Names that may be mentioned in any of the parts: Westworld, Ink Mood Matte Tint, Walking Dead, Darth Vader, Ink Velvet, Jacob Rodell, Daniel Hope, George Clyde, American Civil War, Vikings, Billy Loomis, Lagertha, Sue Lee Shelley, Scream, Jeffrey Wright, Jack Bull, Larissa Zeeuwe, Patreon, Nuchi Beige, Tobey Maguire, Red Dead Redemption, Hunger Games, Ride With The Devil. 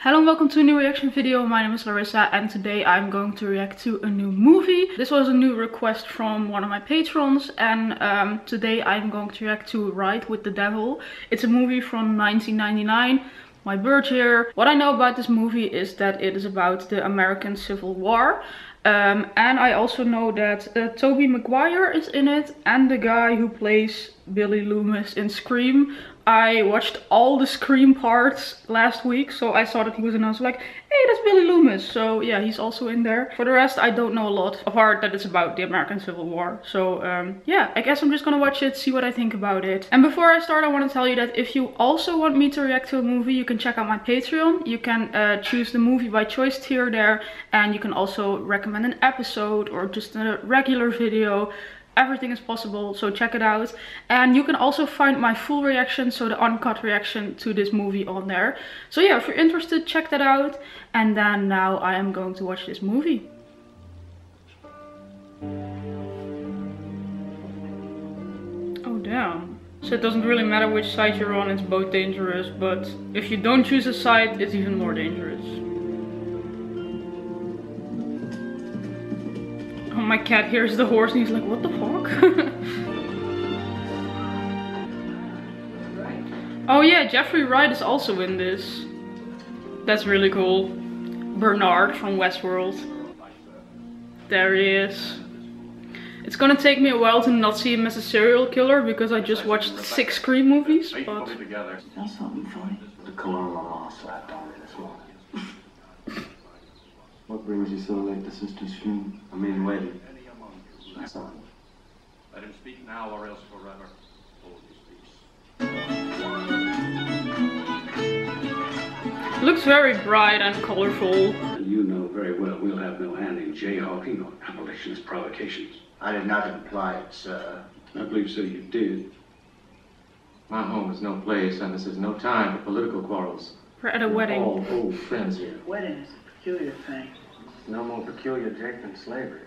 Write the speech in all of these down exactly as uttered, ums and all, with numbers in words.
Hello and welcome to a new reaction video. My name is Larissa and today I'm going to react to a new movie. This was a new request from one of my patrons and um, today I'm going to react to Ride With The Devil. It's a movie from nineteen ninety-nine, my birth year. What I know about this movie is that it is about the American Civil War. Um, and I also know that uh, Tobey Maguire is in it and the guy who plays Billy Loomis in Scream. I watched all the Scream parts last week, so I saw that he was in and I was like, hey, that's Billy Loomis. So yeah, he's also in there. For the rest, I don't know a lot, apart that it's about the American Civil War. So um, yeah, I guess I'm just gonna watch it, see what I think about it. And before I start, I want to tell you that if you also want me to react to a movie, you can check out my Patreon. You can uh, choose the movie by choice tier there, and you can also recommend an episode or just a regular video. Everything is possible, so check it out. And you can also find my full reaction, so the uncut reaction to this movie on there. So yeah, if you're interested, check that out. And then now I am going to watch this movie. Oh damn. So it doesn't really matter which side you're on, it's both dangerous, but if you don't choose a side, it's even more dangerous. My cat hears the horse and he's like, what the fuck? Oh yeah, Jeffrey Wright is also in this. That's really cool. Bernard from Westworld. There he is. It's gonna take me a while to not see him as a serial killer because I just watched six Scream movies, but... That's something funny. The cologne my mom slapped on me this morning. What brings you so late to Sister Scream? I mean, waiting. That's all. Let him speak now or else forever. Hold his peace. Looks very bright and colorful. You know very well we'll have no hand in jayhawking or abolitionist provocations. I did not imply it, sir. I believe so you did. My home is no place and this is no time for political quarrels. We're at a wedding. All old friends here. Wedding is a peculiar thing. No more peculiar, Jack, than slavery.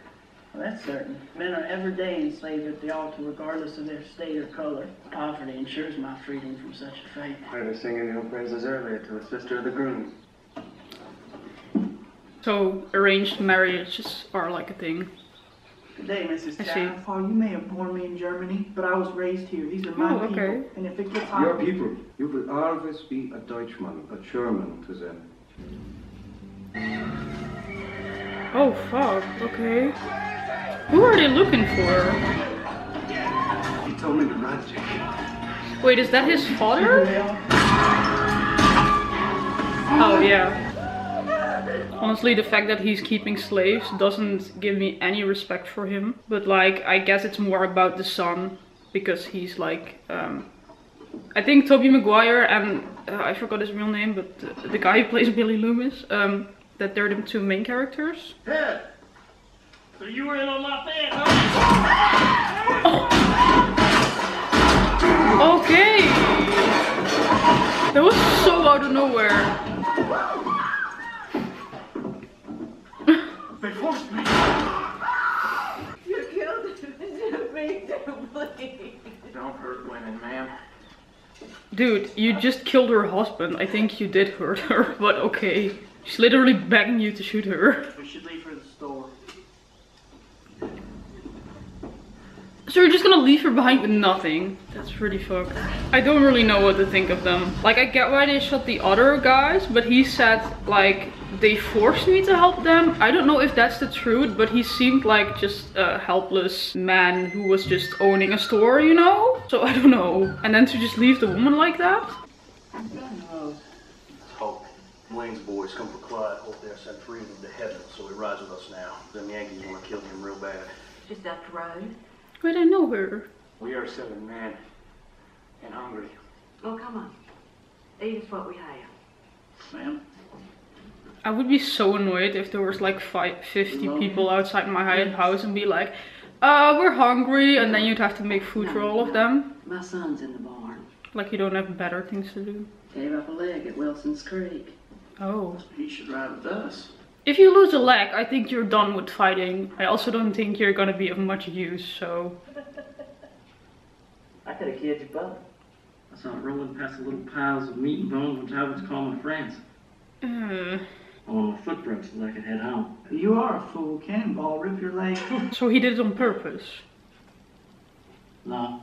Well, that's certain. Men are every day enslaved at the altar, regardless of their state or color. Poverty ensures my freedom from such a fate. I was singing your praises earlier to a sister of the groom. So, arranged marriages are like a thing. Good day, Missus Child. Oh, you may have born me in Germany, but I was raised here. These are my oh, okay. people. And if it gets hot... Your people. You will always be a Deutschman, a German to them. Oh fuck, okay. Who are they looking for? He told me to run, Jake. Wait, is that his father? Oh yeah. Honestly, the fact that he's keeping slaves doesn't give me any respect for him. But like, I guess it's more about the son. Because he's like, um... I think Tobey Maguire and... Uh, I forgot his real name, but uh, the guy who plays Billy Loomis. Um... That they're the two main characters. Yeah. So you were in on my fan, huh? Oh. Okay. That was so out of nowhere. They forced me. You killed me, please. Don't hurt women, ma'am. Dude, you just killed her husband. I think you did hurt her, but okay. She's literally begging you to shoot her. We should leave her at the store. So you're just gonna leave her behind with nothing? That's pretty fucked. I don't really know what to think of them. Like, I get why they shot the other guys, but he said, like, they forced me to help them. I don't know if that's the truth, but he seemed like just a helpless man who was just owning a store, you know? So I don't know. And then to just leave the woman like that? Blaine's boys come for Clyde, hope they're sent free into heaven, so he rides with us now. Them Yankees want to kill him real bad. Is that right? Wait, I know her. We are seven men and hungry. Oh, come on. Eat is what we have. Ma'am? I would be so annoyed if there was like five, fifty people outside my yes. house and be like, uh, we're hungry, and then you'd have to make food no, for all no. of them. My son's in the barn. Like you don't have better things to do. Gave up a leg at Wilson's Creek. Oh. He should ride with us. If you lose a leg, I think you're done with fighting. I also don't think you're gonna be of much use, so... I could have killed you both. I saw Roland pass a little piles of meat and bones, which I would call my friends. Mm. Or footprints that I could head home. You are a fool. Cannonball, rip your leg. So he did it on purpose? No.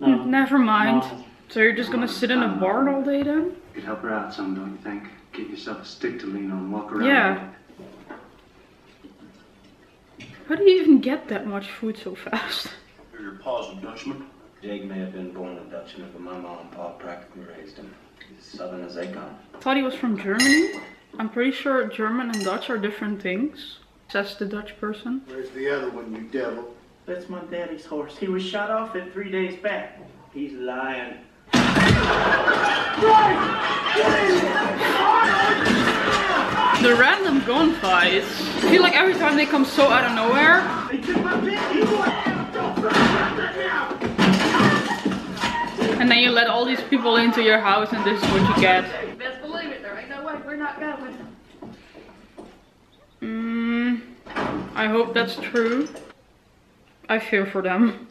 No. Never mind. No. So you're just gonna sit in a barn all day then? You could help her out some, don't you think? Get yourself a stick to lean on and walk around. Yeah. How do you even get that much food so fast? Your pa's a Dutchman. Jake may have been born a Dutchman, but my mom and pa practically raised him. He's as southern as they come. I thought he was from Germany. I'm pretty sure German and Dutch are different things. Says the Dutch person. Where's the other one, you devil? That's my daddy's horse. He was shot off at three days back. He's lying. The random gunfights. I feel like every time they come so out of nowhere. And then you let all these people into your house and this is what you get. Best believe it, there ain't no way we're not going. Mm, I hope that's true. I fear for them.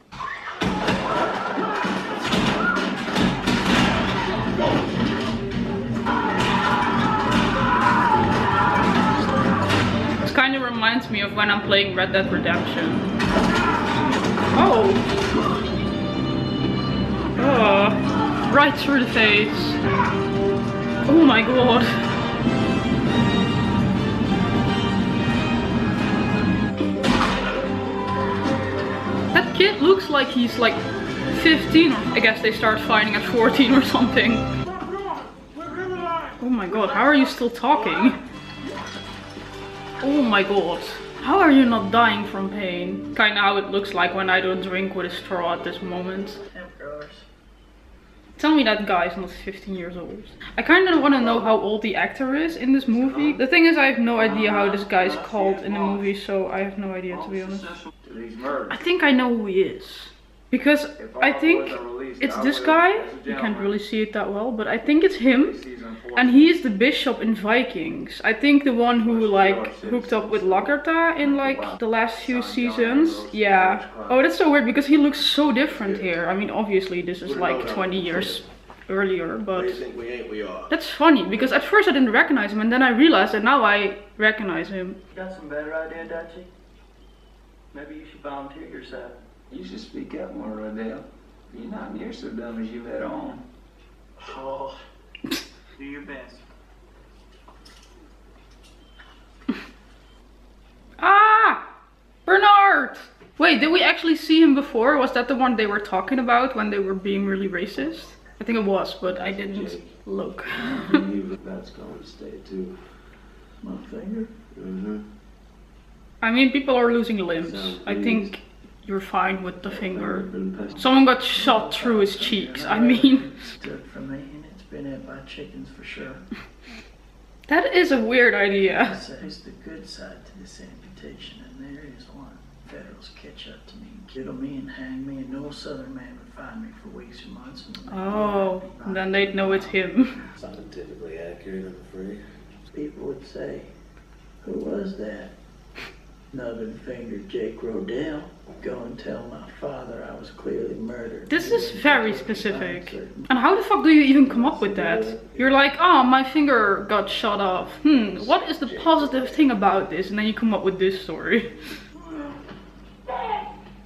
Kind of reminds me of when I'm playing Red Dead Redemption. Oh! Oh! Right through the face! Oh my god! That kid looks like he's like fifteen, or I guess they start fighting at fourteen or something. Oh my god, how are you still talking? Oh my god, how are you not dying from pain? Kinda how it looks like when I don't drink with a straw at this moment. Tell me that guy is not fifteen years old. I kinda wanna know how old the actor is in this movie. The thing is, I have no idea how this guy is called in the movie, so I have no idea, to be honest. I think I know who he is. Because I think it's this guy. You can't really see it that well, but I think it's him. And he is the bishop in Vikings. I think the one who like hooked up with Lagertha in like the last few seasons. Yeah. Oh, that's so weird because he looks so different here. I mean, obviously this is like twenty years earlier, but that's funny because at first I didn't recognize him and then I realized that now I recognize him. Got some better idea, Dutchie? Maybe you should volunteer yourself. You should speak up more, Rodell. You're not near so dumb as you let on. Oh, do your best. Ah! Bernard! Wait, did we actually see him before? Was that the one they were talking about when they were being really racist? I think it was, but I didn't Jake. Look. I believe that's going to stay too. My finger? Mm-hmm. I mean, people are losing limbs. So I think... You're fine with the finger. Someone got shot through his cheeks, I mean. It's good for me and it's been hit by chickens for sure. That is a weird idea. There's the good side to this amputation and there is one. Federals catch up to me, kill me and hang me and no southern man would find me for weeks or months. Oh, then they'd know it's him. Scientifically accurate, I'm afraid. People would say, who was that? Nubbin fingered Jake Rodell. Go and tell my father I was clearly murdered. This is very specific. And how the fuck do you even come up with that? You're like, oh, my finger got shot off. Hmm, what is the positive thing about this? And then you come up with this story.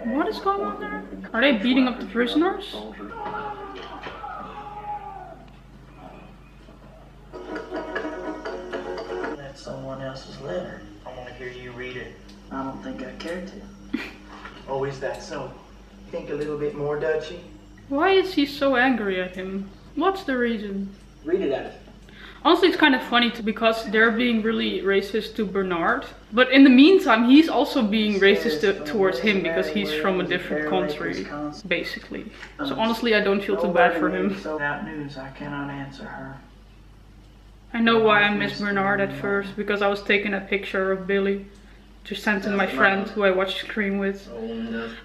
What is going on there? Are they beating up the prisoners? That's someone else's letter. I want to hear you read it. I don't think I care to. Oh, is that so? Think a little bit more, Dutchie. Why is he so angry at him? What's the reason? Read it out. Honestly, it's kind of funny too, because they're being really racist to Bernard. But in the meantime, he's also being racist to, towards him because he's from a different country, basically. So honestly, I don't feel too bad for him. Without news, I cannot answer her. I know why I missed Bernard at first, because I was taking a picture of Billy to send to my friend who I watched Scream with.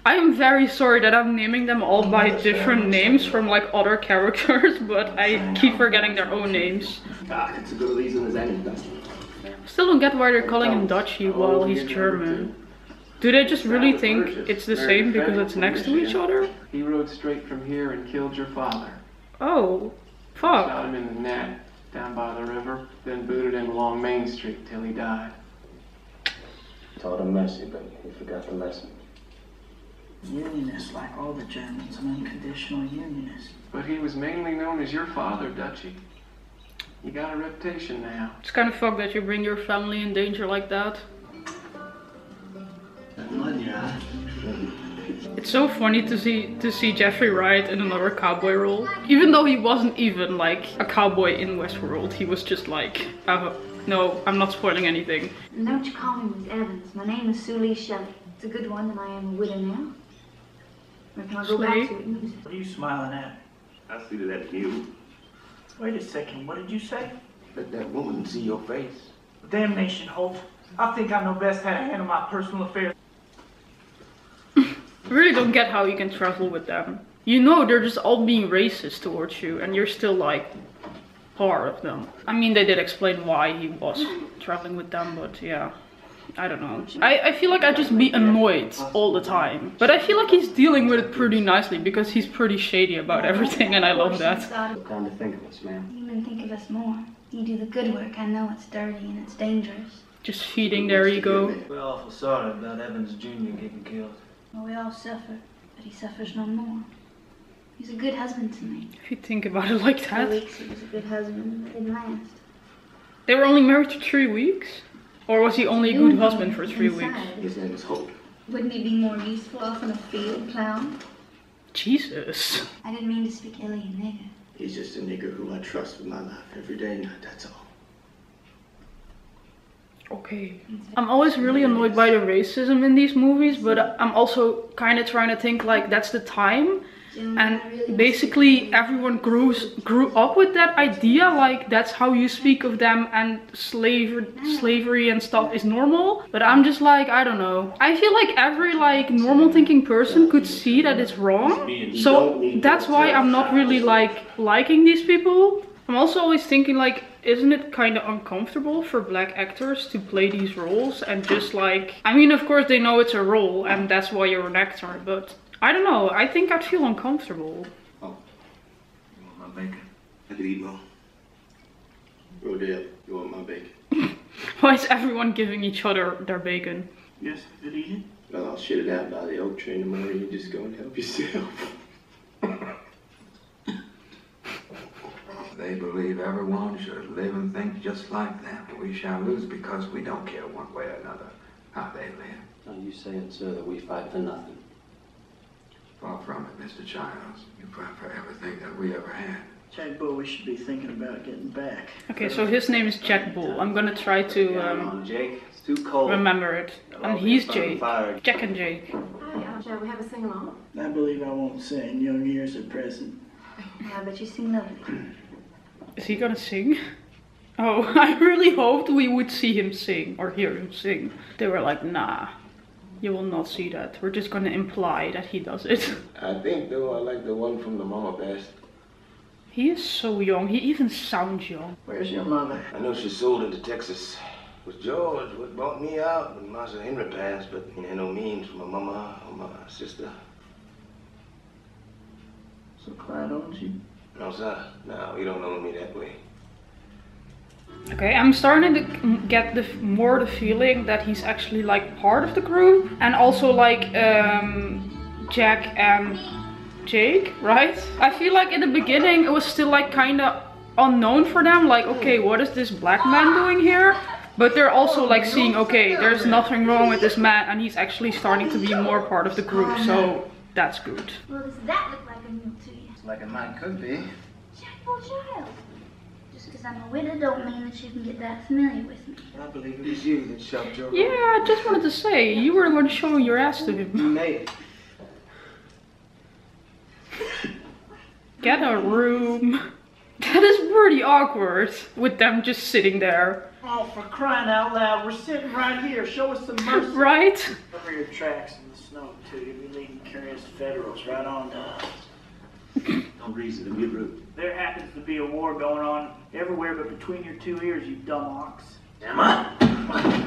I am very sorry that I'm naming them all by different names from like other characters, but I keep forgetting their own names. It's a good reason as any. I still don't get why they're calling him Dutchie while he's German. Do they just really think it's the same because it's next to each other? He rode straight from here and killed your father. Oh, fuck. Shot him in the neck. down by the river, then booted him along Main Street till he died. Taught him mercy, but he forgot the lesson. Unionist, like all the Germans, an unconditional unionist. But he was mainly known as your father, Dutchie. You got a reputation now. It's kind of fucked that you bring your family in danger like that. It's so funny to see to see Jeffrey Wright in another cowboy role. Even though he wasn't even like a cowboy in Westworld, he was just like, uh, no, I'm not spoiling anything. And don't you call me Miss Evans. My name is Sue Lee Shelley. It's a good one, and I am a widow now. Or can I go Slay? back to it and use it? What are you smiling at? I see that you. Wait a second, what did you say? Let that woman see your face. Damnation, Holt. I think I know best how to handle my personal affairs. I really don't get how you can travel with them. You know they're just all being racist towards you and you're still like part of them. I mean, they did explain why he was traveling with them, but yeah. I don't know. I, I feel like I just be annoyed all the time. But I feel like he's dealing with it pretty nicely because he's pretty shady about everything and I love that. Time to think of us, ma'am. You can think of us more. You do the good work. I know it's dirty and it's dangerous. Just feeding their ego. We're awful sorry about Evans Junior getting killed. Well, we all suffer, but he suffers no more. He's a good husband to me. If you think about it like that. Three weeks he was a good husband, but it didn't last. They were only married for three weeks? Or was he only a good husband for three weeks? His name is Holt. Wouldn't he be more useful off in a field plow? Jesus. I didn't mean to speak ill of you, nigger. He's just a nigger who I trust with my life every day and night, that's all. Okay. I'm always really annoyed by the racism in these movies, but I'm also kind of trying to think like that's the time. And basically everyone grew grew up with that idea, like that's how you speak of them, and slavery slavery and stuff is normal. But I'm just like, I don't know, I feel like every like normal thinking person could see that it's wrong, so that's why I'm not really like liking these people. I'm also always thinking like, isn't it kind of uncomfortable for black actors to play these roles and just like, I mean, of course they know it's a role and that's why you're an actor, but I don't know, I think I'd feel uncomfortable. Oh, you want my bacon? I could eat more. Rodale, you want my bacon? Why is everyone giving each other their bacon? Yes, I could eat it. Well, I'll shit it out by the oak tree in the morning, you just go and help yourself. They believe everyone should live and think just like them. We shall lose because we don't care one way or another how they live. Are you saying, sir, that we fight for nothing? Far from it, Mister Childs. You fight for everything that we ever had. Jack Bull, we should be thinking about getting back. Okay, so his name is Jack Bull. I'm gonna try to um, remember it. And he's Jake. Jack and Jake. Hi, shall we have a sing-along? I believe I won't sing. Young years are present. Yeah, but you sing lovely. Is he gonna sing? Oh, I really hoped we would see him sing or hear him sing. They were like, nah. You will not see that. We're just gonna imply that he does it. I think though I like the one from the mama best. He is so young. He even sounds young. Where's your mother? I know she sold into Texas. It was George what bought me out when Master Henry passed, but you know, no means for my mama or my sister. So Clyde owns you? No, sir. No, you don't own me that way. Okay, I'm starting to get the more the feeling that he's actually like part of the group, and also like um, Jack and Jake, right? I feel like in the beginning it was still like kind of unknown for them, like okay, what is this black man doing here? But they're also like seeing, okay, there's nothing wrong with this man, and he's actually starting to be more part of the group, so that's good. Well, does that look like a meal to you? Like a man could be. Jack, poor child. Because I'm a widow don't mean that you can get that familiar with me. I believe it was you that shoved your... Yeah, I just wanted to say, you were the one showing your ass to him. Mate. Get a room. That is pretty awkward, with them just sitting there. Oh, for crying out loud, we're sitting right here, show us some mercy. Right? Cover your tracks in the snow, too. You'll be leading curious federals right on to us. No reason to be rude. There happens to be a war going on everywhere but between your two ears, you dumb ox. Am I?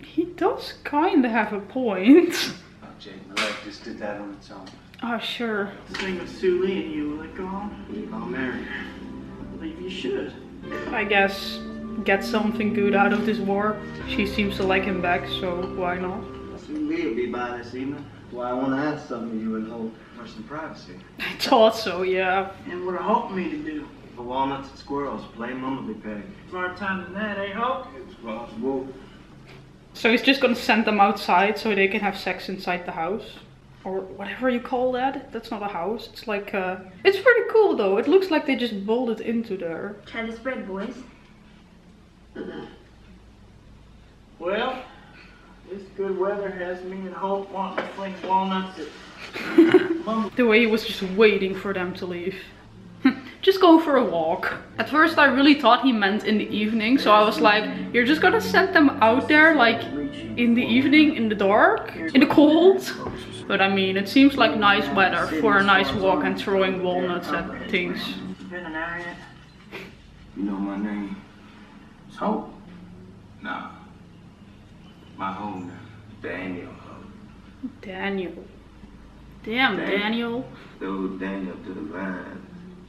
He does kind of have a point. Oh, Jake, my life just did that on its own. Oh, sure. The thing with Sue Lee and you, will it go on? I'll marry her. I believe you should. I guess, get something good out of this war. She seems to like him back, so why not? I assume we'll be by this evening. Well, I want to ask something you would hold for some privacy. I thought so, yeah. And what I hope me to do? For walnuts and squirrels, play mumbley peg. More time than that, eh, Hulk? It's possible. So he's just gonna send them outside so they can have sex inside the house. Or whatever you call that. That's not a house. It's like uh it's pretty cool though. It looks like they just bolted into there. Try this bread, boys. Well, this good weather has me and Hulk wanting to fling walnuts at the way he was just waiting for them to leave. Just go for a walk. At first I really thought he meant in the evening, so I was like, you're just gonna send them out there like in the evening, in the dark, in the cold? But I mean, it seems like nice weather for a nice walk and throwing walnuts at things. You know my name? It's Hope. Nah. My home name. Daniel. Daniel. Damn, Daniel. Dude, Daniel to the line.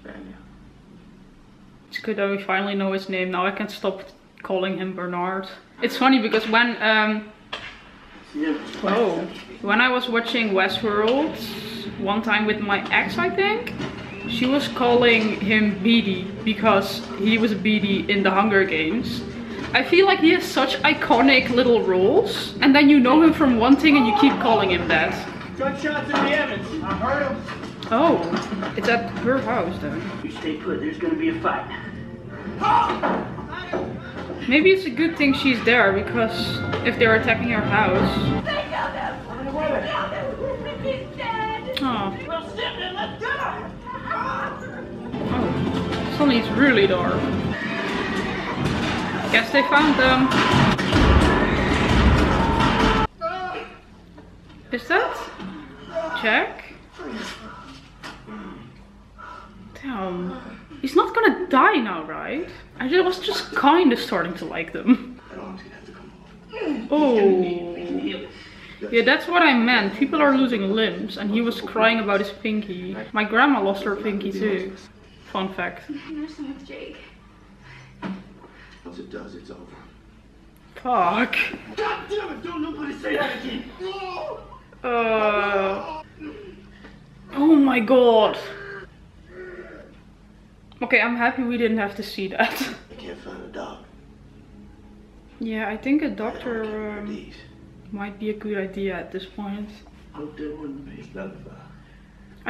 Daniel. It's good that we finally know his name. Now I can stop calling him Bernard. It's funny because when um oh, when I was watching Westworld one time with my ex, I think, she was calling him Beady because he was Beady in the Hunger Games. I feel like he has such iconic little roles, and then you know him from one thing and you keep calling him that. Gunshots in the Evans. I heard him. Oh, it's at her house then. You stay put, there's gonna be a fight. Maybe it's a good thing she's there, because if they're attacking her house. Oh. Oh, suddenly it's really dark. Guess they found them. Is that? Check. Damn. He's not gonna die now, right? I just was just kind of starting to like them. Oh. Yeah, that's what I meant. People are losing limbs, and he was crying about his pinky. My grandma lost her pinky too. Fun fact. Nursing with Jake. Once it does, it's over. Fuck. God damn it, don't nobody say that again. Uh. Oh my god. Okay, I'm happy we didn't have to see that. I can't find a dog. Yeah, I think a doctor um, might be a good idea at this point. I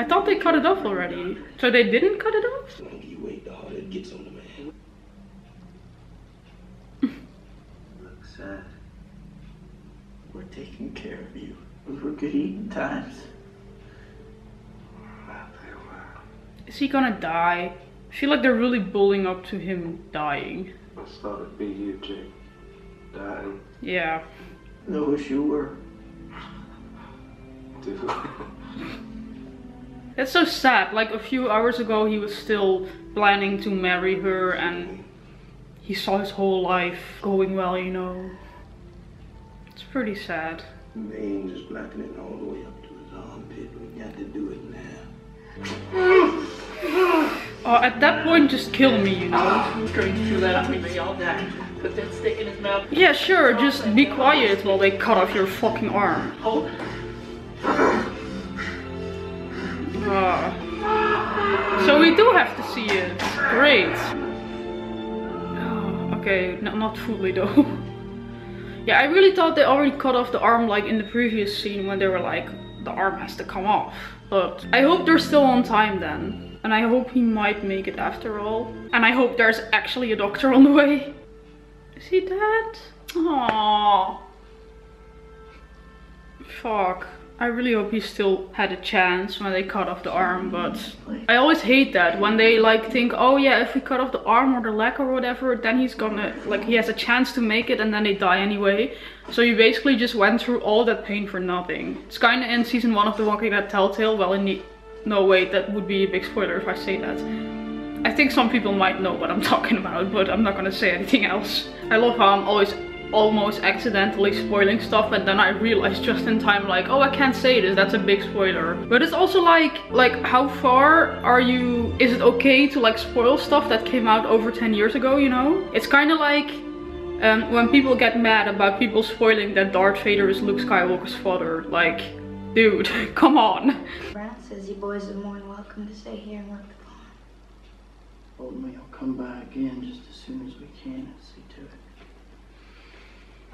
thought they cut it off already. So they didn't cut it off? You wait, the harder it gets on the man. Look, sad. We're taking care of you. We're good eating times. Is he gonna die? I feel like they're really building up to him dying. I thought it'd be you, Jake. Dying. Yeah. No, wish you were. Dude. That's so sad. Like a few hours ago, he was still planning to marry her, and he saw his whole life going well, you know. It's pretty sad. Veins is blackening all the way up to his armpit. We got to do it now. Oh, at that point, just kill me, you know. Straight through that at me, they all die. Put that stick in his mouth. Yeah, sure, just be quiet while they cut off your fucking arm. Hold. Uh, so we do have to see it. Great. Oh, okay, no, not fully though. Yeah, I really thought they already cut off the arm like in the previous scene when they were like, the arm has to come off. But I hope they're still on time then. And I hope he might make it after all. And I hope there's actually a doctor on the way. Is he dead? Aww. Fuck. I really hope he still had a chance when they cut off the arm, but... I always hate that when they like think, oh yeah, if we cut off the arm or the leg or whatever, then he's gonna... Like, he has a chance to make it and then they die anyway. So you basically just went through all that pain for nothing. It's kinda in season one of the Walking Dead Telltale, well in the... No wait, that would be a big spoiler if I say that. I think some people might know what I'm talking about, but I'm not gonna say anything else. I love how I'm always almost accidentally spoiling stuff, and then I realized just in time, like, oh, I can't say this, that's a big spoiler. But it's also like, like how far are you, is it okay to like spoil stuff that came out over ten years ago, you know? It's kind of like um, when people get mad about people spoiling that Darth Vader is Luke Skywalker's father, like, dude, come on. Brad says you boys are more than welcome to stay here and work the farm. Well, we'll come by again just as soon as we can and see to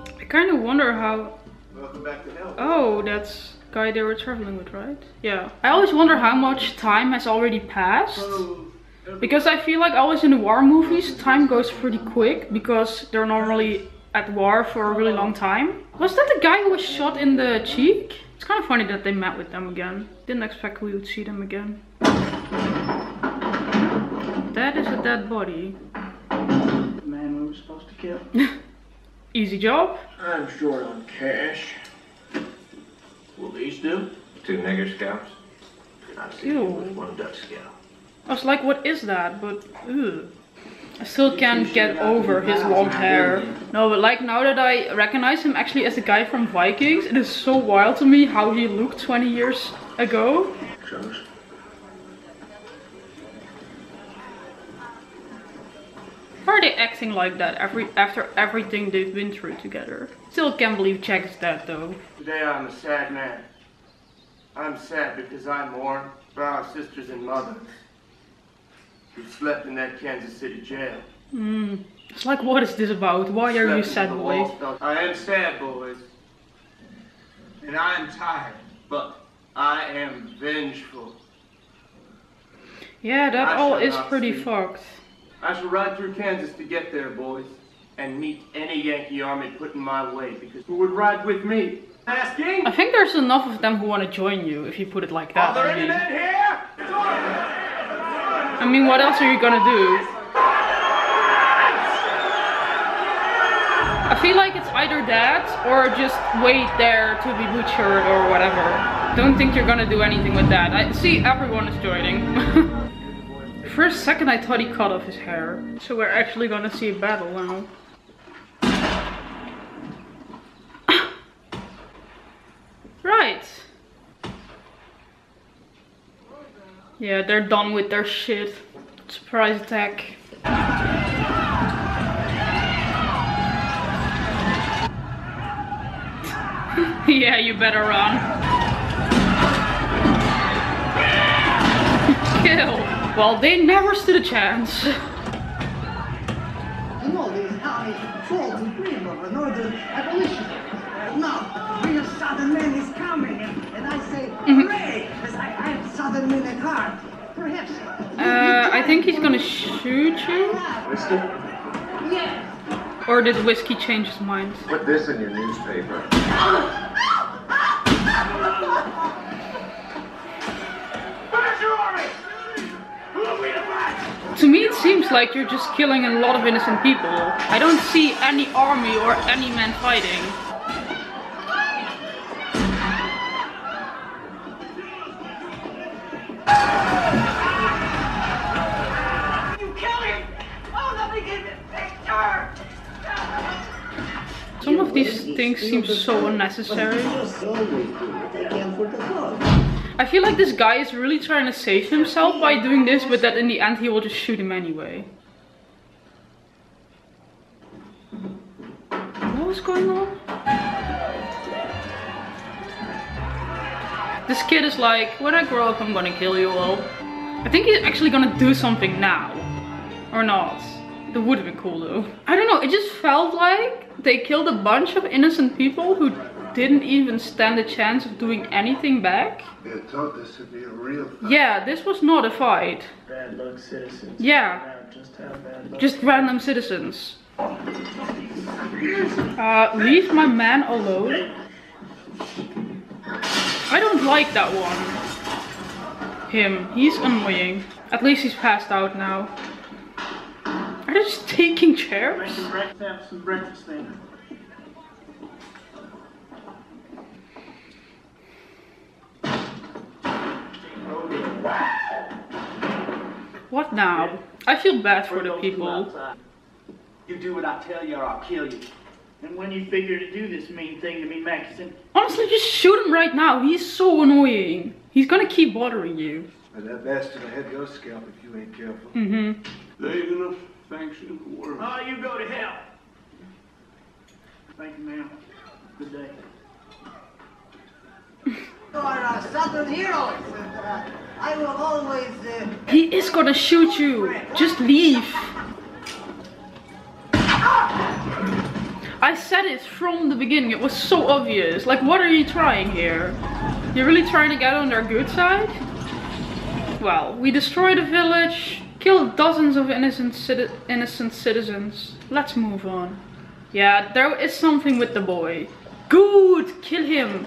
it. I kind of wonder how... Welcome back to hell. Oh, that's the guy they were traveling with, right? Yeah. I always wonder how much time has already passed. Because I feel like always in the war movies, time goes pretty quick. Because they're normally at war for a really long time. Was that the guy who was shot in the cheek? It's kind of funny that they met with them again. Didn't expect we would see them again. That is a dead body. The man we were supposed to kill. Easy job. I'm short on cash. Will these do? Two nigger scalps. I see with one duck scalp. I was like, what is that? But ew. I still can't get over his blonde hair. No, but like now that I recognize him actually as the guy from Vikings, it is so wild to me how he looked twenty years ago. Josh. Why are they acting like that every after everything they've been through together? Still can't believe Jack is dead though. Today I'm a sad man. I'm sad because I mourn for our sisters and mothers who slept in that Kansas City jail. Mm. It's like, what is this about? Why are you sad, boys? I am sad, boys. And I am tired, but I am vengeful. Yeah, that all is pretty fucked. I shall ride through Kansas to get there, boys, and meet any Yankee army put in my way, because who would ride with me? Asking? I think there's enough of them who want to join you, if you put it like that. Are there I mean. any men here? I mean, what else are you gonna do? I feel like it's either that, or just wait there to be butchered or whatever. Don't think you're gonna do anything with that. I see everyone is joining. For a second I thought he cut off his hair. So we're actually gonna see a battle now. Right. Yeah, they're done with their shit. Surprise attack. Yeah, you better run. Kill. Well, they never stood a chance. And all these armies crawled and dreamed of an order of abolition. Now, real southern man is coming, and I say, hooray, because I have southern men at heart. Perhaps. Uh, I think he's gonna shoot you. Whiskey? Yes. Or did Whiskey change his mind? Put this in your newspaper. To me it seems like you're just killing a lot of innocent people. I don't see any army or any men fighting. You killed him! Oh, let me get the picture! Some of these things seem so unnecessary. I feel like this guy is really trying to save himself by doing this, but that in the end he will just shoot him anyway. What was going on? This kid is like, when I grow up I'm gonna kill you all. I think he's actually gonna do something now. Or not. That would have been cool though. I don't know, it just felt like they killed a bunch of innocent people who didn't even stand a chance of doing anything back. They thought this would be a real fight. Yeah, this was not a fight. Bad luck citizens. Yeah. Just, bad luck. Just random citizens. Uh, leave my man alone. I don't like that one. Him. He's annoying. At least he's passed out now. Are they just taking chairs? What now? I feel bad for the people. You do what I tell you or I'll kill you. And when you figure to do this mean thing to me, Max, then... Honestly, just shoot him right now. He's so annoying. He's gonna keep bothering you. And that bastard ahead your scalp if you ain't careful. Mm-hmm. There ain't enough function in the world. Oh, you go to hell. Thank you, ma'am. Good day. I will always. He is gonna shoot you. Just leave. I said it from the beginning. It was so obvious. Like, what are you trying here? You're really trying to get on their good side? Well, we destroyed a village, killed dozens of innocent citi innocent citizens. Let's move on. Yeah, there is something with the boy. Good, kill him.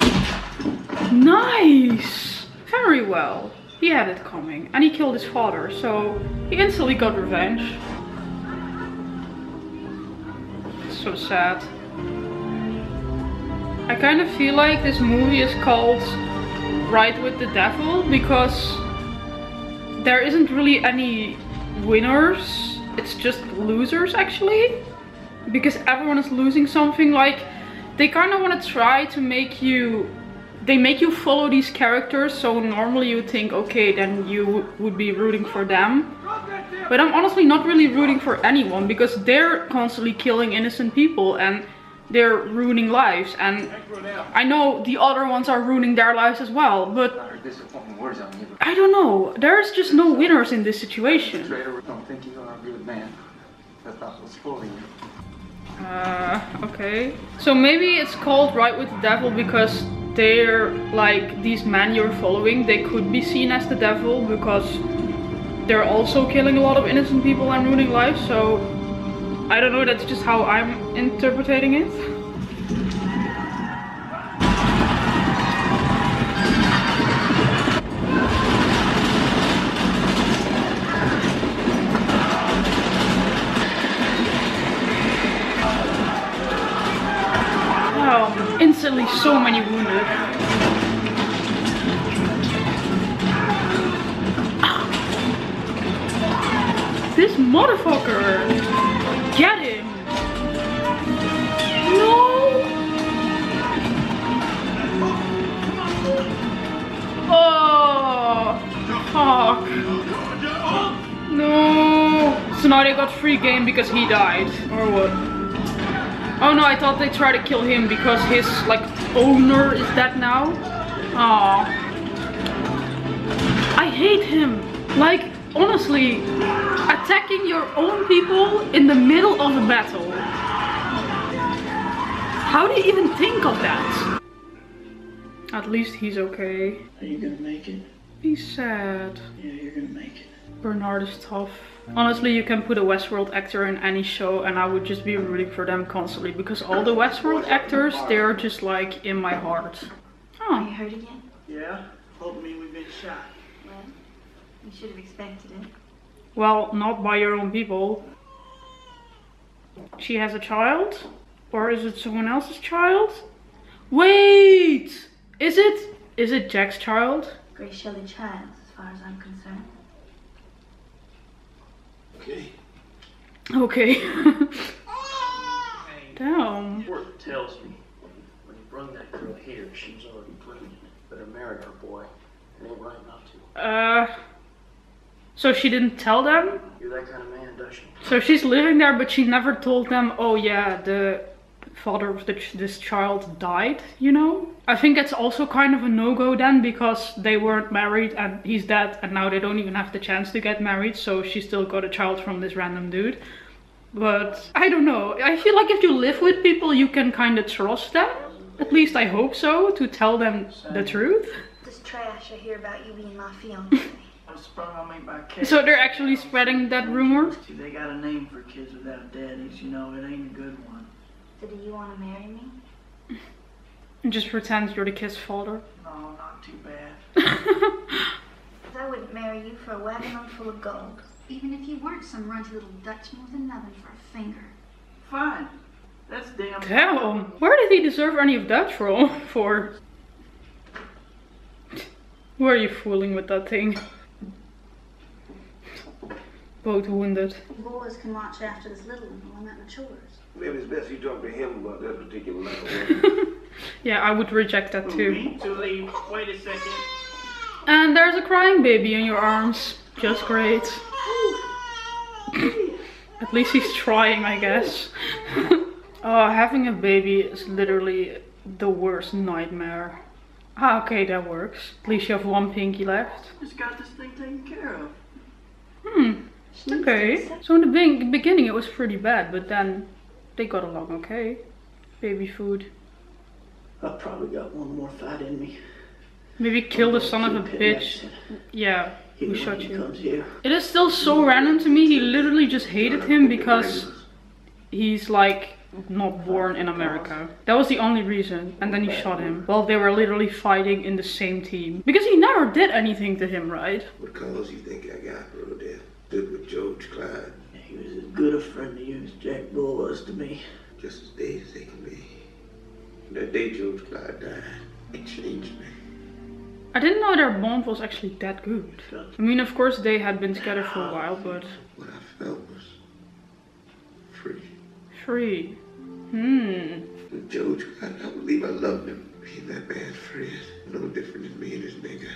Nice. Very well. He had it coming, and he killed his father, so he instantly got revenge. So sad. I kind of feel like this movie is called Ride With The Devil because there isn't really any winners, it's just losers actually, because everyone is losing something. Like, they kind of want to try to make you, they make you follow these characters, so normally you think, okay, then you would be rooting for them. But I'm honestly not really rooting for anyone because they're constantly killing innocent people and they're ruining lives, and I know the other ones are ruining their lives as well, but I don't know. There's just no winners in this situation. Uh, okay. So maybe it's called Ride With The Devil because they're like, these men you're following, they could be seen as the devil because they're also killing a lot of innocent people and ruining lives, so I don't know, that's just how I'm interpreting it. Wow, instantly so many wounded. This motherfucker! Get him! No! Oh! Fuck! No! So now they got free game because he died. Or what? Oh no, I thought they tried to kill him because his, like, owner is dead now. Aw. I hate him! Like, honestly, attacking your own people in the middle of a battle. How do you even think of that? At least he's okay. Are you gonna make it? He's sad. Yeah, you're gonna make it. Bernard is tough. Honestly, you can put a Westworld actor in any show and I would just be rooting for them constantly because all the Westworld actors, they're just like in my heart. Oh, are you hurt again? Yeah, hope me we've been shot. Well, you should have expected it. Well, not by your own people. She has a child? Or is it someone else's child? Wait! Is it? Is it Jack's child? Grace Shelley's child, as far as I'm concerned. Okay. Okay. Damn. What tells me, when you brung that girl here, she was already pregnant. Better marry her, boy. It ain't right not to. Uh... So she didn't tell them? You're that kind of man, does she? So she's living there, but she never told them, oh yeah, the father of the ch this child died, you know? I think that's also kind of a no-go then, because they weren't married and he's dead, and now they don't even have the chance to get married, so she still got a child from this random dude. But I don't know, I feel like if you live with people, you can kind of trust them. At least I hope so, to tell them the truth. This trash I hear about you being my fiancé. So they're actually spreading that rumor? See, they got a name for kids without daddies, you know, it ain't a good one. So do you want to marry me? Just pretend you're the kid's father. No, not too bad. Because I wouldn't marry you for a wagon full of gold. Even if you weren't some runty little Dutchman with a nubbin for a finger. Fine. That's damn... Damn! Where did he deserve any of that from? For... Who are you fooling with that thing? Both wounded. Boys can watch after this little one while I'm at my chores. Maybe it's best you talk to him about that particular level. Yeah, I would reject that too. Too late. Wait a second. And there's a crying baby in your arms. Just great. At least he's trying, I guess. Oh, having a baby is literally the worst nightmare. Ah, okay, that works. At least you have one pinky left. Just got this thing taken care of. Hmm. Okay. So in the be beginning it was pretty bad, but then they got along okay. Baby food. I probably got one more fight in me. Maybe kill the son of a bitch. Yeah, who shot you. It is still so random to me. He literally just hated him because he's like not born in America. That was the only reason. And then he shot him. Well, they were literally fighting in the same team. Because he never did anything to him, right? What cause you think I got for death? Stood with George Clyde. He was as good a friend to you as Jack Bull was to me. Just as dead as they can be. That day George Clyde died, it changed me. I didn't know their bond was actually that good. I mean, of course, they had been together for a while, but... What I felt was... free. Free. Hmm. With George, I don't believe I loved him. He's that bad friend. No different than me and this nigga.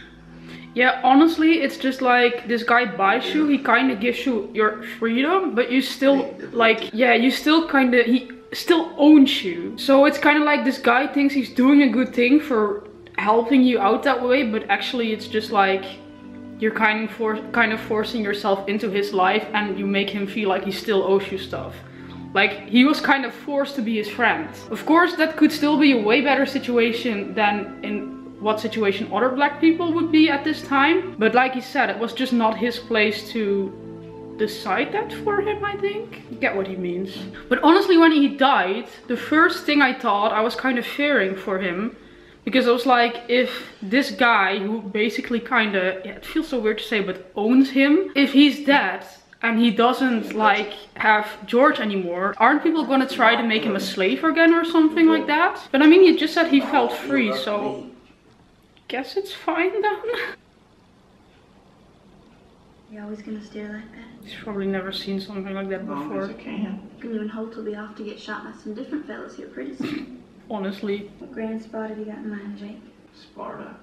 Yeah, honestly, it's just like, this guy buys you, he kind of gives you your freedom, but you still, like, yeah, you still kind of... he still owns you. So it's kind of like this guy thinks he's doing a good thing for... helping you out that way, but actually it's just like you're kind of for kind of forcing yourself into his life, and you make him feel like he still owes you stuff. Like, he was kind of forced to be his friend. Of course, that could still be a way better situation than in what situation other black people would be at this time, but like he said, it was just not his place to decide that for him, I think. You get what he means. But honestly, when he died, the first thing I thought, I was kind of fearing for him. Because I was like, if this guy, who basically kind of, yeah, it feels so weird to say, but owns him, if he's dead and he doesn't, like, have George anymore, aren't people gonna try to make him a slave again or something like that? But I mean, he just said he felt free, so... guess it's fine then? You're always gonna stare like that? He's probably never seen something like that before. I can. You can even hold till we have to get shot by some different fellas here pretty soon. Honestly. What grand spot have you got in mind, Jake? Sparta.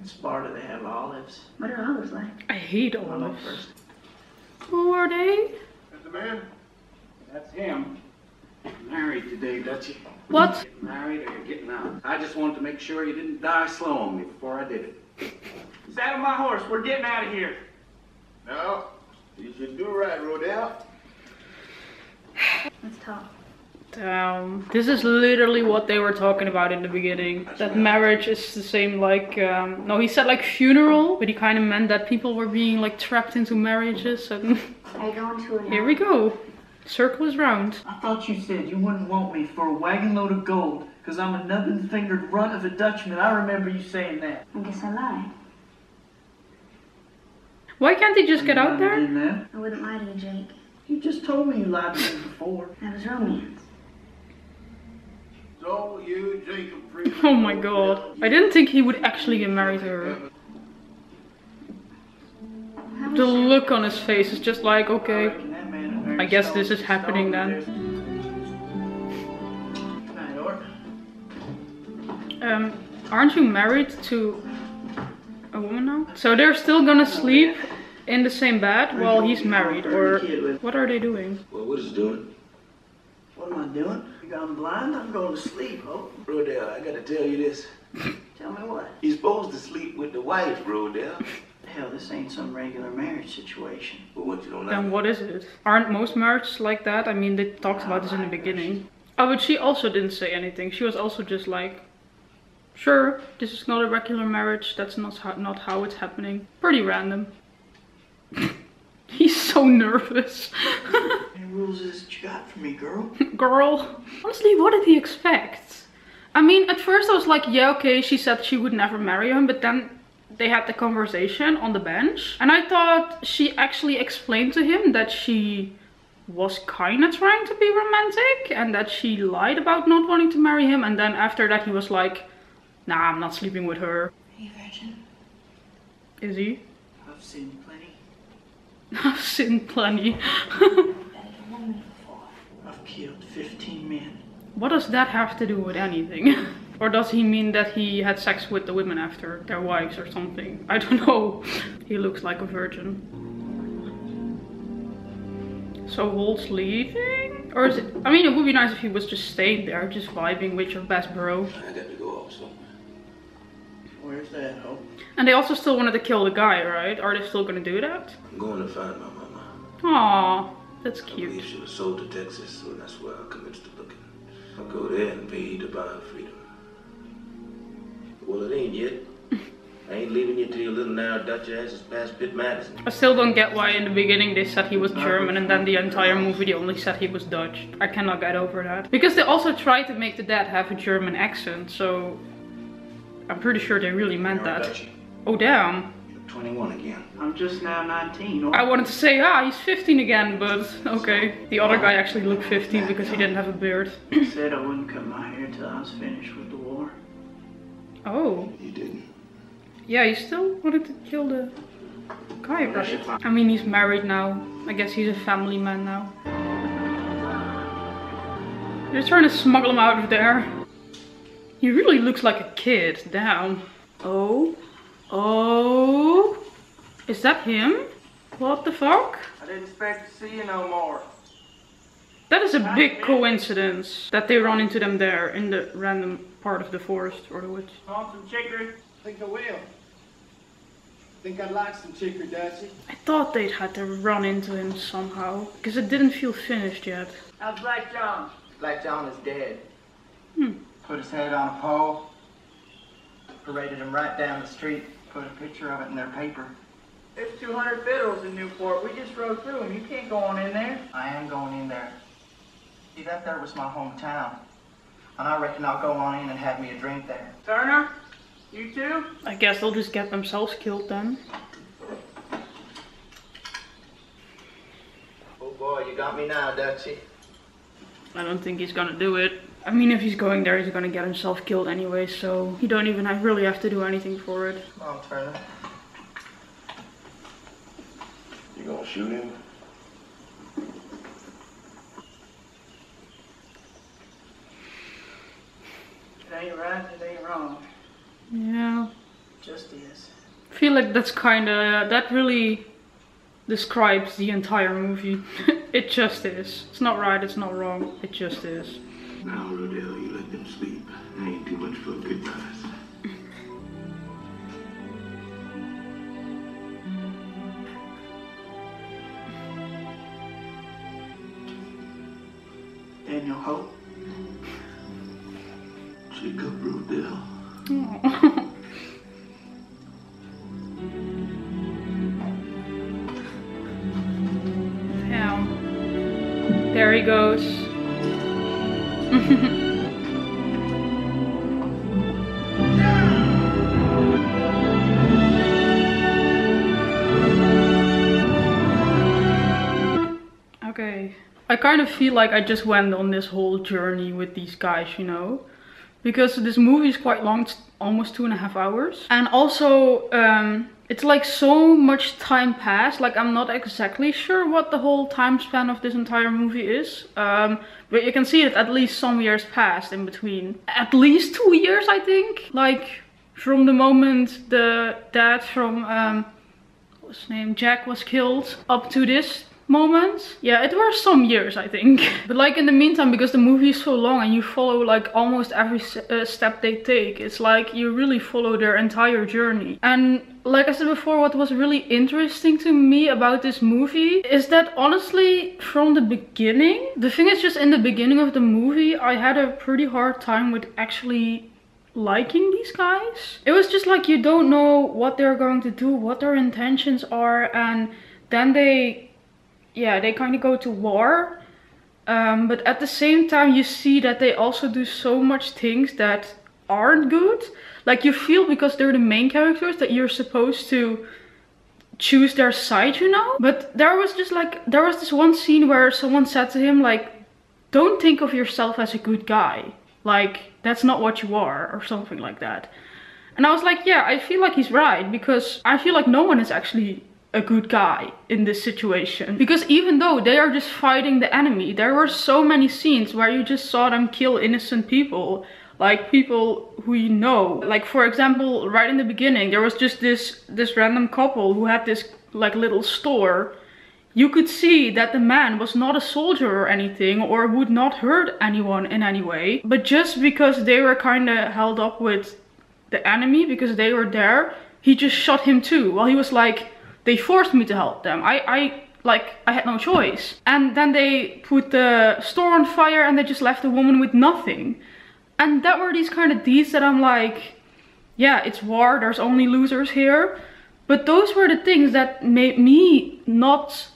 In Sparta they have olives. What are olives like? I hate olives. Who are they? That's the man. That's him. Getting married today, Dutchie. What? You're getting married or you're getting out. I just wanted to make sure you didn't die slow on me before I did it. Saddle my horse. We're getting out of here. No. You should do right, Rodell. Let's talk. Um, this is literally what they were talking about in the beginning. That marriage is the same, like, um, no, he said like funeral, but he kind of meant that people were being like trapped into marriages. And I go into it. Here we go. Circle is round. I thought you said you wouldn't want me for a wagon load of gold because I'm a nubbin fingered runt of a Dutchman. I remember you saying that. I guess I lied. Why can't they just get out there? there? I wouldn't lie to you, Jake. You just told me you lied to me before. That was romance. Oh my god. I didn't think he would actually get married to her. The look on his face is just like, okay, I guess this is happening then. Um, aren't you married to a woman now? So they're still gonna sleep in the same bed while he's married, or what are they doing? Well, what is he doing? What am I doing? I'm blind, I'm going to sleep, oh. Rodell, I gotta tell you this. Tell me what? You're supposed to sleep with the wife, Rodell. Hell, this ain't some regular marriage situation. But what you don't like? Then what is it? Aren't most marriages like that? I mean, they talked about this in the beginning. Oh, but she also didn't say anything. She was also just like, sure, this is not a regular marriage. That's not how, not how it's happening. Pretty random. He's so nervous. Any rules is that you got for me, girl? Girl. Honestly, what did he expect? I mean, at first I was like, yeah, okay, she said she would never marry him, but then they had the conversation on the bench. And I thought she actually explained to him that she was kind of trying to be romantic and that she lied about not wanting to marry him. And then after that, he was like, nah, I'm not sleeping with her. Are you virgin? Is he? I've seen plenty. I've seen plenty. I've killed fifteen men. What does that have to do with anything? Or does he mean that he had sex with the women after their wives or something? I don't know. He looks like a virgin. So Walt's leaving? Or is it... I mean, it would be nice if he was just staying there, just vibing with your best bro. I got to go also. Where's that hoe? And they also still wanted to kill the guy, right? Are they still gonna do that? I'm going to find my mama. Aww, that's cute. I believe she was sold to Texas, so that's where I commenced to looking. I'll go there and pay to buy her freedom. Well, it ain't yet. I ain't leaving you till your little narrow Dutch ass is past Pitt Madison. I still don't get why in the beginning they said he was German and then the entire movie they only said he was Dutch. I cannot get over that. Because they also tried to make the dad have a German accent, so... I'm pretty sure they really meant that. Dutchy. Oh, damn. You're twenty-one again. I'm just now nineteen. Or... I wanted to say, ah, he's fifteen again, but okay. The other guy actually looked fifteen because he didn't have a beard. I said I wouldn't cut my hair till I was finished with the war. Oh. You didn't. Yeah, you still wanted to kill the guy, right? I mean, he's married now. I guess he's a family man now. They're trying to smuggle him out of there. He really looks like a kid. Damn. Oh. Oh. Is that him? What the fuck? I didn't expect to see you no more. That is a big coincidence that they run into them there in the random part of the forest or the woods. Want some chicory? Think I will. Think I'd like some chicory, Dutchie. I thought they'd had to run into him somehow, because it didn't feel finished yet. How's Black John? Black John is dead. Hmm. Put his head on a pole, paraded him right down the street, put a picture of it in their paper. There's two hundred fiddles in Newport. We just rode through them. You can't go on in there. I am going in there. See, that there was my hometown. And I reckon I'll go on in and have me a drink there. Turner, you too? I guess they'll just get themselves killed then. Oh boy, you got me now, Dutchie. I don't think he's gonna do it. I mean, if he's going there, he's gonna get himself killed anyway, so you don't even have, really have to do anything for it. Come on, Turner. You gonna shoot him? It ain't right, it ain't wrong. Yeah. It just is. I feel like that's kinda, that really describes the entire movie. It just is. It's not right, it's not wrong, it just is. Now, Rodell, you let them sleep. I ain't too much for a good price. Daniel Hope. Jacob Rodell. Oh. Damn. There he goes. Okay. I kind of feel like I just went on this whole journey with these guys, you know? Because this movie is quite long, it's almost two and a half hours. And also, um, it's like so much time passed, like I'm not exactly sure what the whole time span of this entire movie is. Um, but you can see that at least some years passed in between. At least two years, I think. Like, from the moment the dad from, um, what was his name, Jack was killed, up to this moment. Yeah, it were some years, I think. But like in the meantime, because the movie is so long and you follow like almost every uh, step they take, it's like you really follow their entire journey. And like I said before, what was really interesting to me about this movie is that honestly, from the beginning, the thing is just in the beginning of the movie, I had a pretty hard time with actually liking these guys. It was just like you don't know what they're going to do, what their intentions are, and then they... yeah, they kind of go to war, um, but at the same time you see that they also do so much things that aren't good. Like you feel because they're the main characters that you're supposed to choose their side, you know? But there was just like, there was this one scene where someone said to him like, don't think of yourself as a good guy. Like, that's not what you are or something like that. And I was like, yeah, I feel like he's right because I feel like no one is actually a good guy in this situation, because even though they are just fighting the enemy, there were so many scenes where you just saw them kill innocent people, like people who you know. Like, for example, right in the beginning, there was just this this random couple who had this like little store. You could see that the man was not a soldier or anything, or would not hurt anyone in any way, but just because they were kind of held up with the enemy because they were there, he just shot him too. Well, he was like, they forced me to help them. I, I, like, I had no choice. And then they put the store on fire and they just left the woman with nothing. And that were these kind of deeds that I'm like, yeah, it's war, there's only losers here. But those were the things that made me not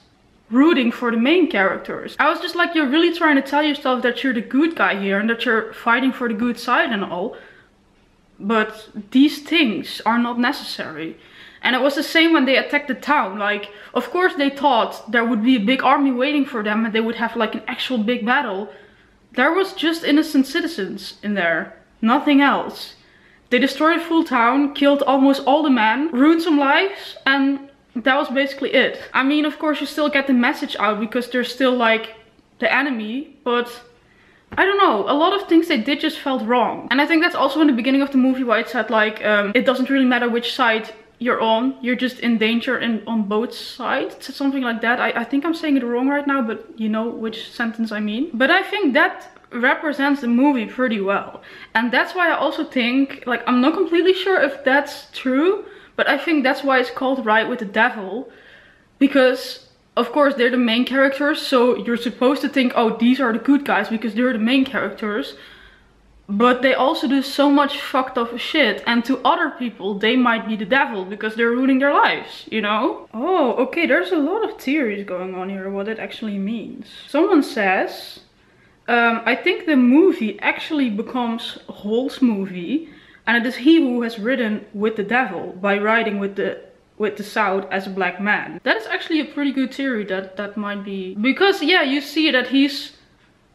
rooting for the main characters. I was just like, you're really trying to tell yourself that you're the good guy here and that you're fighting for the good side and all. But these things are not necessary. And it was the same when they attacked the town. Like, of course they thought there would be a big army waiting for them and they would have like an actual big battle. There was just innocent citizens in there, nothing else. They destroyed a full town, killed almost all the men, ruined some lives, and that was basically it. I mean, of course you still get the message out because they're still like the enemy, but I don't know, a lot of things they did just felt wrong. And I think that's also in the beginning of the movie why it said like, um, it doesn't really matter which side you're on, you're just in danger in, on both sides, something like that. I, I think I'm saying it wrong right now, but you know which sentence I mean. But I think that represents the movie pretty well. And that's why I also think, like, I'm not completely sure if that's true, but I think that's why it's called Ride With The Devil. Because, of course, they're the main characters, so you're supposed to think, oh, these are the good guys because they're the main characters. But they also do so much fucked up shit, and to other people they might be the devil because they're ruining their lives, you know? Oh, okay, there's a lot of theories going on here, what it actually means. Someone says, um, I think the movie actually becomes Hall's movie, and it is he who has ridden with the devil by riding with the with the South as a black man. That is actually a pretty good theory that that might be, because yeah, you see that he's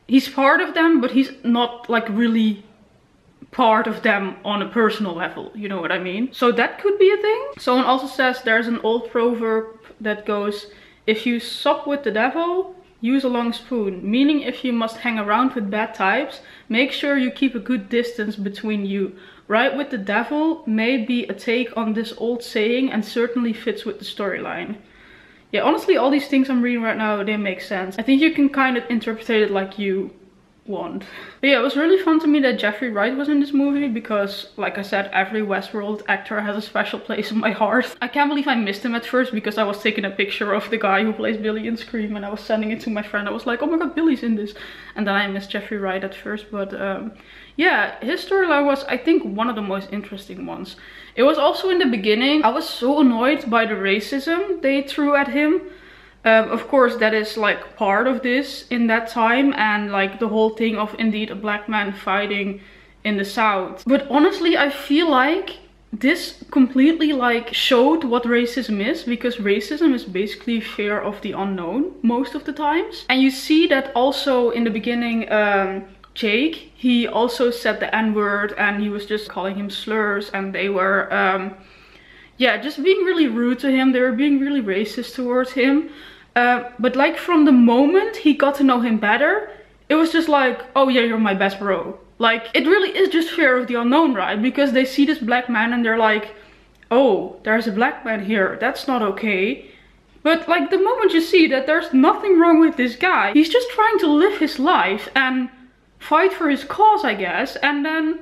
he's part of them, but he's not like really part of them on a personal level, you know what I mean? So that could be a thing. Someone also says there's an old proverb that goes, if you sup with the devil, use a long spoon. Meaning if you must hang around with bad types, make sure you keep a good distance between you. Ride With The Devil may be a take on this old saying and certainly fits with the storyline. Yeah, honestly, all these things I'm reading right now, they make sense. I think you can kind of interpret it like you want. But yeah, it was really fun to me that Jeffrey Wright was in this movie because, like I said, every Westworld actor has a special place in my heart. I can't believe I missed him at first because I was taking a picture of the guy who plays Billy in Scream and I was sending it to my friend. I was like, oh my god, Billy's in this. And then I missed Jeffrey Wright at first, but um, yeah, his storyline was, I think, one of the most interesting ones. It was also in the beginning. I was so annoyed by the racism they threw at him. Um, of course, that is like part of this in that time, and like the whole thing of indeed a black man fighting in the South. But honestly, I feel like this completely like showed what racism is, because racism is basically fear of the unknown most of the times. And you see that also in the beginning, um, Jake, he also said the N-word and he was just calling him slurs, and they were, um, yeah, just being really rude to him. They were being really racist towards him. Uh, but like from the moment he got to know him better, it was just like, oh yeah, you're my best bro. Like, it really is just fear of the unknown, right? Because they see this black man and they're like, oh, there's a black man here, that's not okay. But like the moment you see that there's nothing wrong with this guy, he's just trying to live his life and fight for his cause, I guess, and then,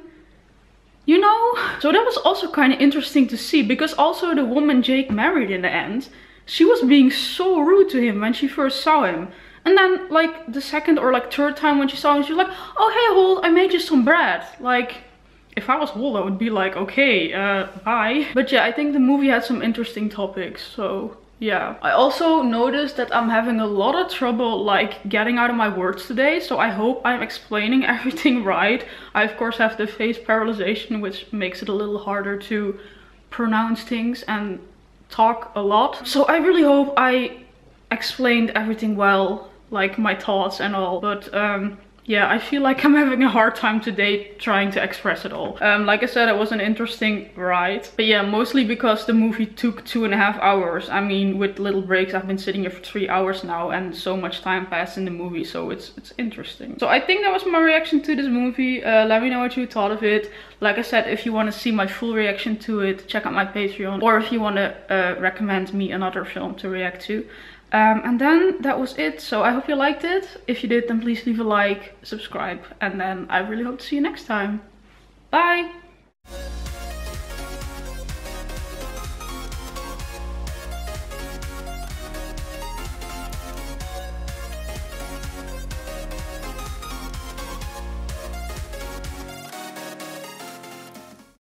you know? So that was also kind of interesting to see, because also the woman Jake married in the end, she was being so rude to him when she first saw him. And then like the second or like third time when she saw him, she was like, oh hey Hall, I made you some bread. Like, if I was Hall, I would be like, okay, uh, bye. But yeah, I think the movie had some interesting topics, so yeah. I also noticed that I'm having a lot of trouble like getting out of my words today, so I hope I'm explaining everything right. I of course have the face paralyzation, which makes it a little harder to pronounce things and talk a lot. So I really hope I explained everything well, like my thoughts and all. But um, Yeah, I feel like I'm having a hard time today trying to express it all. Um, like I said, it was an interesting ride. But yeah, mostly because the movie took two and a half hours. I mean, with little breaks, I've been sitting here for three hours now and so much time passed in the movie. So it's it's interesting. So I think that was my reaction to this movie. Uh, let me know what you thought of it. Like I said, if you want to see my full reaction to it, check out my Patreon. Or if you want to uh, recommend me another film to react to. Um, and then that was it. So I hope you liked it. If you did, then please leave a like, subscribe, and then I really hope to see you next time. Bye!